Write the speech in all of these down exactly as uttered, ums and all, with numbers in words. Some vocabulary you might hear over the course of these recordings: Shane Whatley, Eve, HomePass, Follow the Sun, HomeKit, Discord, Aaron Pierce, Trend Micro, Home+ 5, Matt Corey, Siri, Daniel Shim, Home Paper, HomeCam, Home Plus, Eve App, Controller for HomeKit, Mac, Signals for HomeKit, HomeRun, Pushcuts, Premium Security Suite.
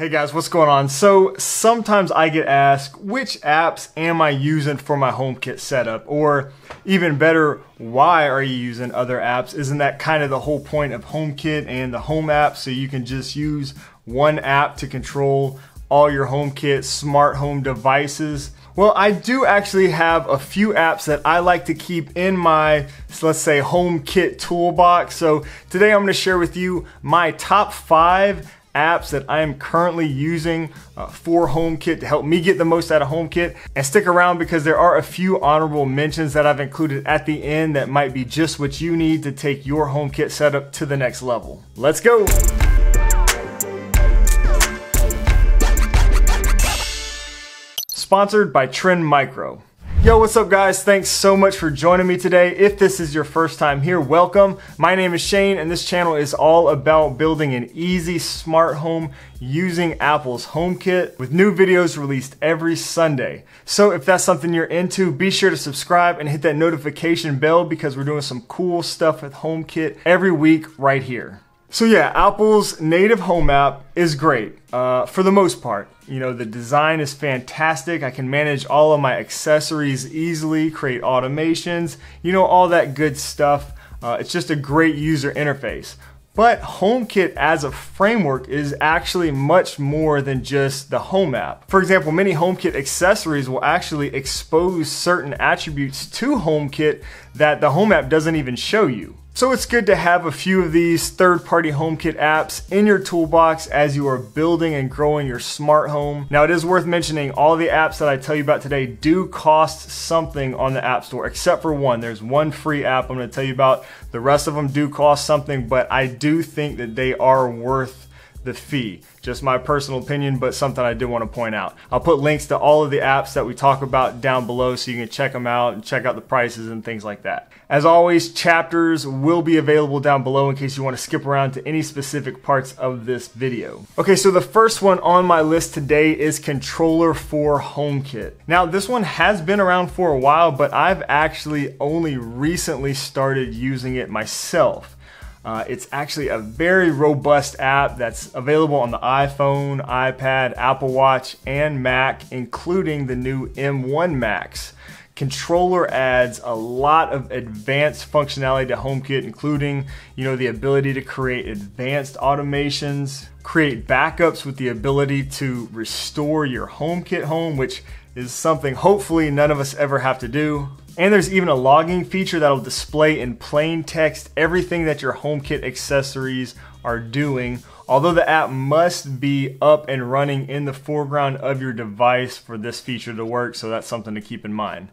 Hey guys, what's going on? So sometimes I get asked, which apps am I using for my HomeKit setup? Or even better, why are you using other apps? Isn't that kind of the whole point of HomeKit and the Home app? So you can just use one app to control all your HomeKit smart home devices. Well, I do actually have a few apps that I like to keep in my, let's say, HomeKit toolbox. So today I'm gonna share with you my top five apps that I am currently using uh, for HomeKit to help me get the most out of HomeKit. And stick around because there are a few honorable mentions that I've included at the end that might be just what you need to take your HomeKit setup to the next level. Let's go. Sponsored by Trend Micro. Yo, what's up guys? Thanks so much for joining me today. If this is your first time here, welcome. My name is Shane and this channel is all about building an easy smart home using Apple's HomeKit with new videos released every Sunday. So if that's something you're into, be sure to subscribe and hit that notification bell because we're doing some cool stuff with HomeKit every week right here. So yeah, Apple's native Home app is great uh, for the most part. You know, the design is fantastic. I can manage all of my accessories easily, create automations, you know, all that good stuff. Uh, it's just a great user interface. But HomeKit as a framework is actually much more than just the Home app. For example, many HomeKit accessories will actually expose certain attributes to HomeKit that the Home app doesn't even show you. So it's good to have a few of these third-party HomeKit apps in your toolbox as you are building and growing your smart home. Now it is worth mentioning all the apps that I tell you about today do cost something on the App Store, except for one. There's one free app I'm going to tell you about. The rest of them do cost something, but I do think that they are worth the fee. Just my personal opinion, but something I did want to point out. I'll put links to all of the apps that we talk about down below so you can check them out and check out the prices and things like that. As always, chapters will be available down below in case you want to skip around to any specific parts of this video. Okay, so the first one on my list today is Controller for HomeKit. Now this one has been around for a while, but I've actually only recently started using it myself. Uh, it's actually a very robust app that's available on the iPhone, iPad, Apple Watch, and Mac, including the new M one Max. Controller adds a lot of advanced functionality to HomeKit, including, you know, the ability to create advanced automations, create backups with the ability to restore your HomeKit home, which is something hopefully none of us ever have to do. And there's even a logging feature that'll display in plain text everything that your HomeKit accessories are doing, although the app must be up and running in the foreground of your device for this feature to work, so that's something to keep in mind.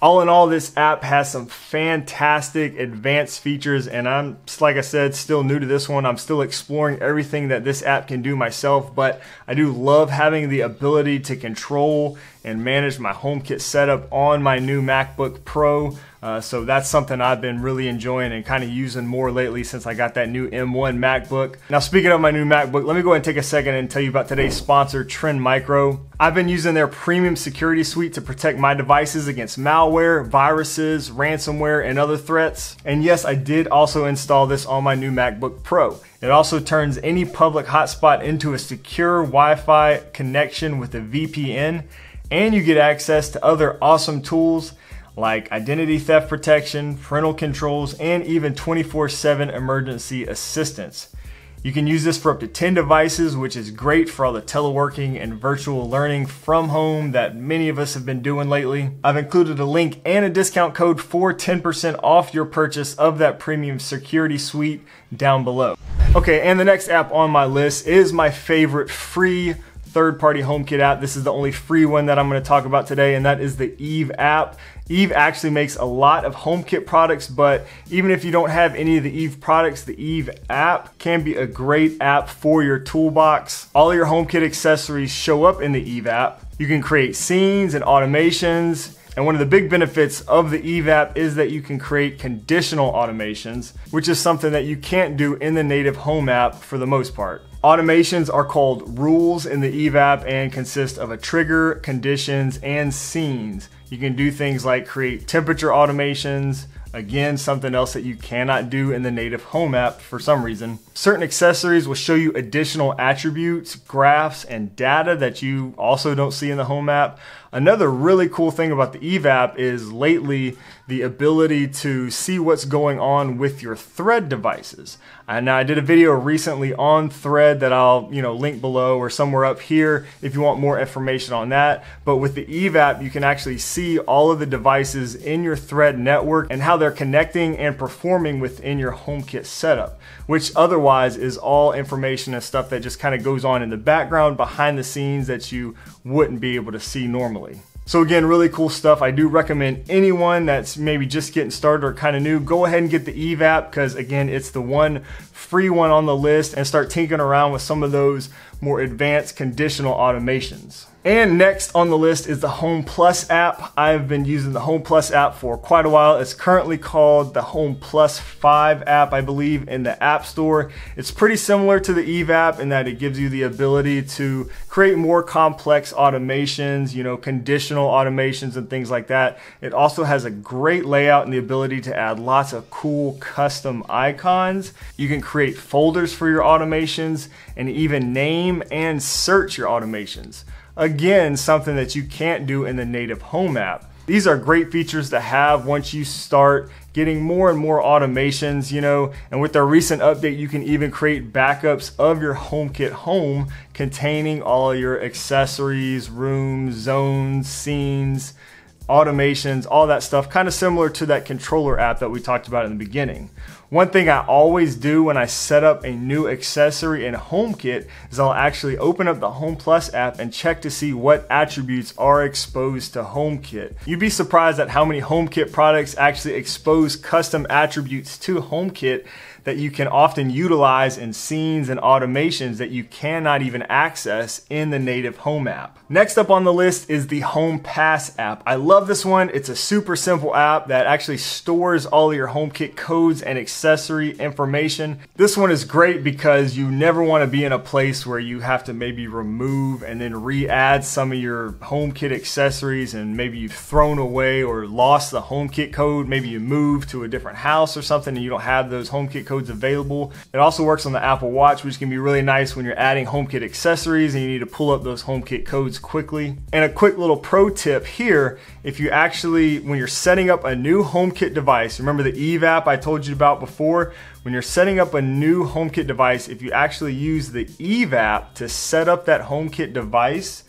All in all, this app has some fantastic advanced features, and I'm, like I said, still new to this one. I'm still exploring everything that this app can do myself, but I do love having the ability to control and manage my HomeKit setup on my new MacBook Pro. Uh, so that's something I've been really enjoying and kind of using more lately since I got that new M one MacBook. Now, speaking of my new MacBook, let me go ahead and take a second and tell you about today's sponsor, Trend Micro. I've been using their Premium Security Suite to protect my devices against malware, viruses, ransomware, and other threats. And yes, I did also install this on my new MacBook Pro. It also turns any public hotspot into a secure Wi-Fi connection with a V P N, and you get access to other awesome tools like identity theft protection, parental controls, and even twenty-four seven emergency assistance. You can use this for up to ten devices, which is great for all the teleworking and virtual learning from home that many of us have been doing lately. I've included a link and a discount code for ten percent off your purchase of that Premium Security Suite down below. Okay, and the next app on my list is my favorite free third-party HomeKit app. This is the only free one that I'm going to talk about today, and that is the Eve app. Eve actually makes a lot of HomeKit products, but even if you don't have any of the Eve products, the Eve app can be a great app for your toolbox. All your HomeKit accessories show up in the Eve app. You can create scenes and automations. And one of the big benefits of the Eve app is that you can create conditional automations, which is something that you can't do in the native Home app for the most part. Automations are called rules in the Eve app and consist of a trigger, conditions, and scenes. You can do things like create temperature automations, Again, something else that you cannot do in the native Home app for some reason. Certain accessories will show you additional attributes, graphs, and data that you also don't see in the Home app. Another really cool thing about the Eve app is lately the ability to see what's going on with your Thread devices. And I did a video recently on Thread that I'll, you know, link below or somewhere up here if you want more information on that. But with the Eve app, you can actually see all of the devices in your Thread network and how they're connecting and performing within your HomeKit setup, which otherwise is all information and stuff that just kind of goes on in the background behind the scenes that you wouldn't be able to see normally. So again, really cool stuff. I do recommend anyone that's maybe just getting started or kind of new, go ahead and get the Eve app, because again, it's the one free one on the list, and start tinkering around with some of those more advanced conditional automations. And next on the list is the Home Plus app. I've been using the Home Plus app for quite a while. It's currently called the Home Plus five app, I believe, in the App Store. It's pretty similar to the Eve app in that it gives you the ability to create more complex automations, you know, conditional automations and things like that. It also has a great layout and the ability to add lots of cool custom icons. You can create folders for your automations and even name and search your automations. Again, something that you can't do in the native Home app. These are great features to have once you start getting more and more automations, you know, and with their recent update, you can even create backups of your HomeKit home containing all your accessories, rooms, zones, scenes, automations, all that stuff, kind of similar to that controller app that we talked about in the beginning. One thing I always do when I set up a new accessory in HomeKit is I'll actually open up the Home Plus app and check to see what attributes are exposed to HomeKit. You'd be surprised at how many HomeKit products actually expose custom attributes to HomeKit that you can often utilize in scenes and automations that you cannot even access in the native Home app. Next up on the list is the HomePass app. I love this one. It's a super simple app that actually stores all of your HomeKit codes and accessory information. This one is great because you never want to be in a place where you have to maybe remove and then re-add some of your HomeKit accessories, and maybe you've thrown away or lost the HomeKit code. Maybe you moved to a different house or something and you don't have those HomeKit codes available. It also works on the Apple Watch, which can be really nice when you're adding HomeKit accessories and you need to pull up those HomeKit codes quickly. And a quick little pro tip here, if you actually, when you're setting up a new HomeKit device, remember the Eve app I told you about before? When you're setting up a new HomeKit device, if you actually use the Eve app to set up that HomeKit device,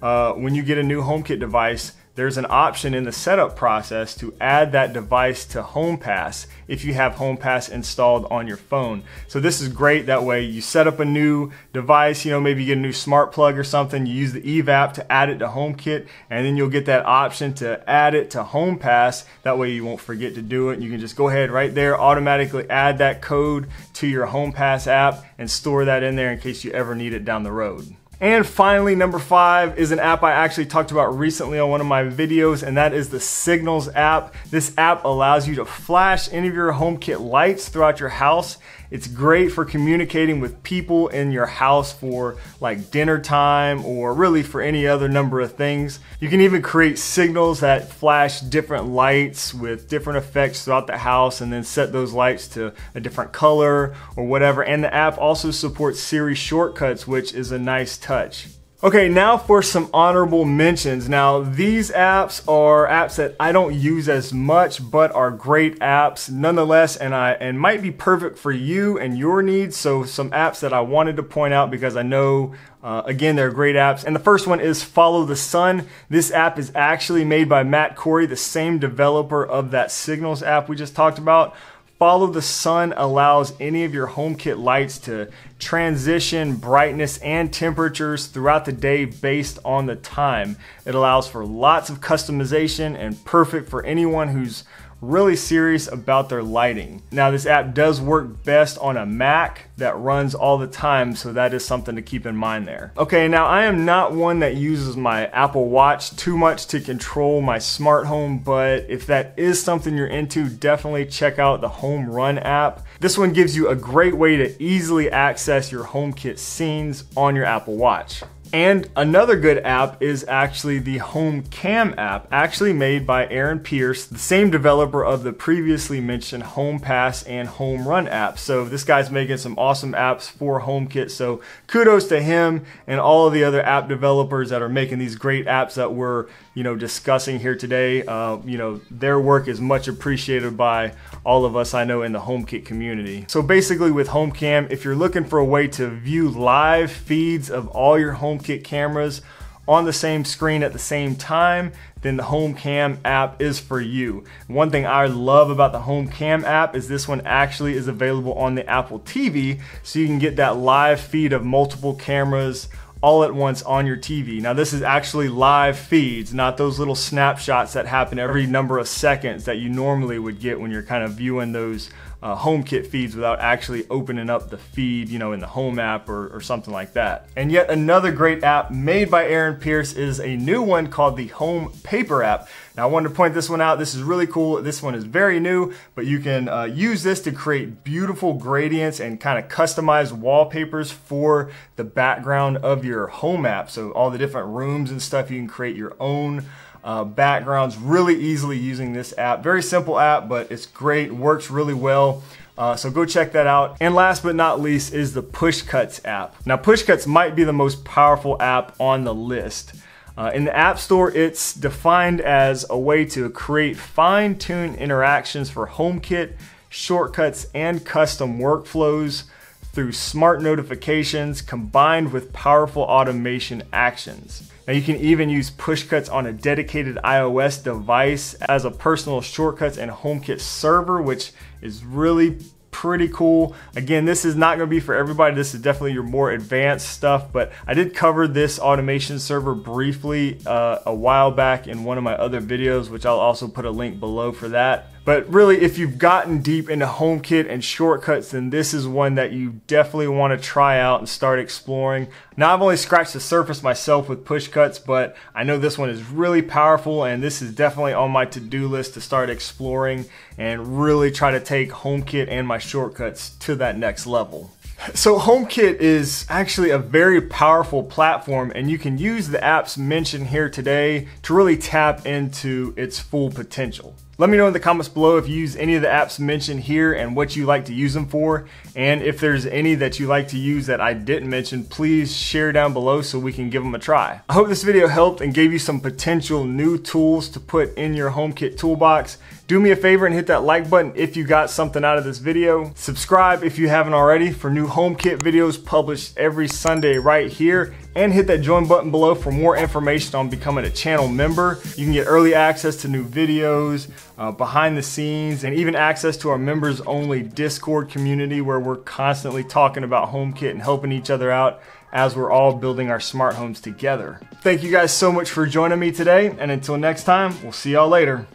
uh, when you get a new HomeKit device, there's an option in the setup process to add that device to HomePass if you have HomePass installed on your phone. So this is great. That way you set up a new device, you know, maybe you get a new smart plug or something, you use the Eve app to add it to HomeKit, and then you'll get that option to add it to HomePass. That way you won't forget to do it. You can just go ahead right there, automatically add that code to your HomePass app and store that in there in case you ever need it down the road. And finally, number five is an app I actually talked about recently on one of my videos, and that is the Signals app. This app allows you to flash any of your HomeKit lights throughout your house. It's great for communicating with people in your house for like dinner time or really for any other number of things. You can even create signals that flash different lights with different effects throughout the house and then set those lights to a different color or whatever. And the app also supports Siri shortcuts, which is a nice touch. Okay, now for some honorable mentions. Now, these apps are apps that I don't use as much, but are great apps nonetheless, and I and might be perfect for you and your needs. So some apps that I wanted to point out because I know, uh, again, they're great apps. And the first one is Follow the Sun. This app is actually made by Matt Corey, the same developer of that Signals app we just talked about. Follow the Sun allows any of your HomeKit lights to transition brightness and temperatures throughout the day based on the time. It allows for lots of customization and perfect for anyone who's really serious about their lighting. Now, this app does work best on a Mac that runs all the time, so that is something to keep in mind there. Okay, now I am not one that uses my Apple Watch too much to control my smart home, but if that is something you're into, definitely check out the HomeRun app. This one gives you a great way to easily access your HomeKit scenes on your Apple Watch. And another good app is actually the HomeCam app, actually made by Aaron Pierce, the same developer of the previously mentioned HomePass and HomeRun apps. So this guy's making some awesome apps for HomeKit. So kudos to him and all of the other app developers that are making these great apps that we're, you know, discussing here today. Uh, you know, their work is much appreciated by all of us, I know, in the HomeKit community. So basically with HomeCam, if you're looking for a way to view live feeds of all your home HomeKit cameras on the same screen at the same time, then the HomeCam app is for you. One thing I love about the HomeCam app is this one actually is available on the Apple T V, so you can get that live feed of multiple cameras all at once on your T V. Now this is actually live feeds, not those little snapshots that happen every number of seconds that you normally would get when you're kind of viewing those uh, HomeKit feeds without actually opening up the feed, you know, in the Home app or, or something like that. And yet another great app made by Aaron Pierce is a new one called the Home Paper app. Now I wanted to point this one out. This is really cool. This one is very new, but you can uh, use this to create beautiful gradients and kind of customize wallpapers for the background of your your home app. So all the different rooms and stuff, you can create your own uh, backgrounds really easily using this app. Very simple app, but it's great, works really well. Uh, so go check that out. And last but not least is the Pushcuts app. Now Pushcuts might be the most powerful app on the list. Uh, in the App Store, it's defined as a way to create fine-tuned interactions for HomeKit, shortcuts, and custom workflows through smart notifications combined with powerful automation actions. Now you can even use Pushcuts on a dedicated iOS device as a personal Shortcuts and HomeKit server, which is really pretty cool. Again, this is not going to be for everybody. This is definitely your more advanced stuff, but I did cover this automation server briefly uh, a while back in one of my other videos, which I'll also put a link below for that. But really, if you've gotten deep into HomeKit and shortcuts, then this is one that you definitely want to try out and start exploring. Now, I've only scratched the surface myself with Pushcuts, but I know this one is really powerful, and this is definitely on my to-do list to start exploring and really try to take HomeKit and my shortcuts to that next level. So HomeKit is actually a very powerful platform, and you can use the apps mentioned here today to really tap into its full potential. Let me know in the comments below if you use any of the apps mentioned here and what you like to use them for. And if there's any that you like to use that I didn't mention, please share down below so we can give them a try. I hope this video helped and gave you some potential new tools to put in your HomeKit toolbox. Do me a favor and hit that like button if you got something out of this video. Subscribe if you haven't already for new HomeKit videos published every Sunday right here. And hit that join button below for more information on becoming a channel member. You can get early access to new videos, uh, behind the scenes, and even access to our members only Discord community where we're constantly talking about HomeKit and helping each other out as we're all building our smart homes together. Thank you guys so much for joining me today, and until next time, we'll see y'all later.